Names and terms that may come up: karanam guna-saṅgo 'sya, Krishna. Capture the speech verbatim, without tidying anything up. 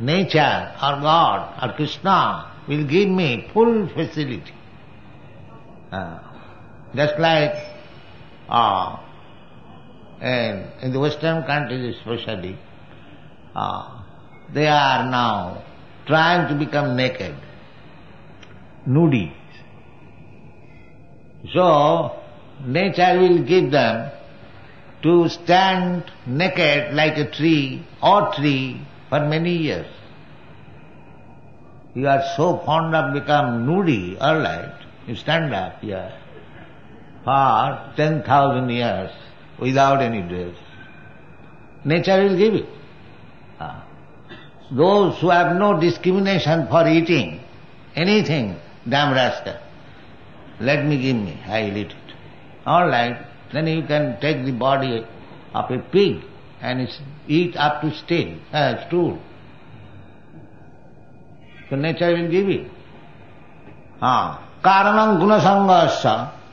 nature or God or Krishna will give me full facility. Uh, just like uh, in, in the Western countries especially, uh, they are now trying to become naked, nudies. So nature will give them to stand naked like a tree or tree for many years. You are so fond of become nudie, all right, you stand up here for ten thousand years without any dress. Nature will give it. Those who have no discrimination for eating anything, damn rascal, let me give me, I'll eat it. All right, then you can take the body of a pig and eat up to steel, uh, stool. So nature will give it. Ah, karanam guna-saṅgo 'sya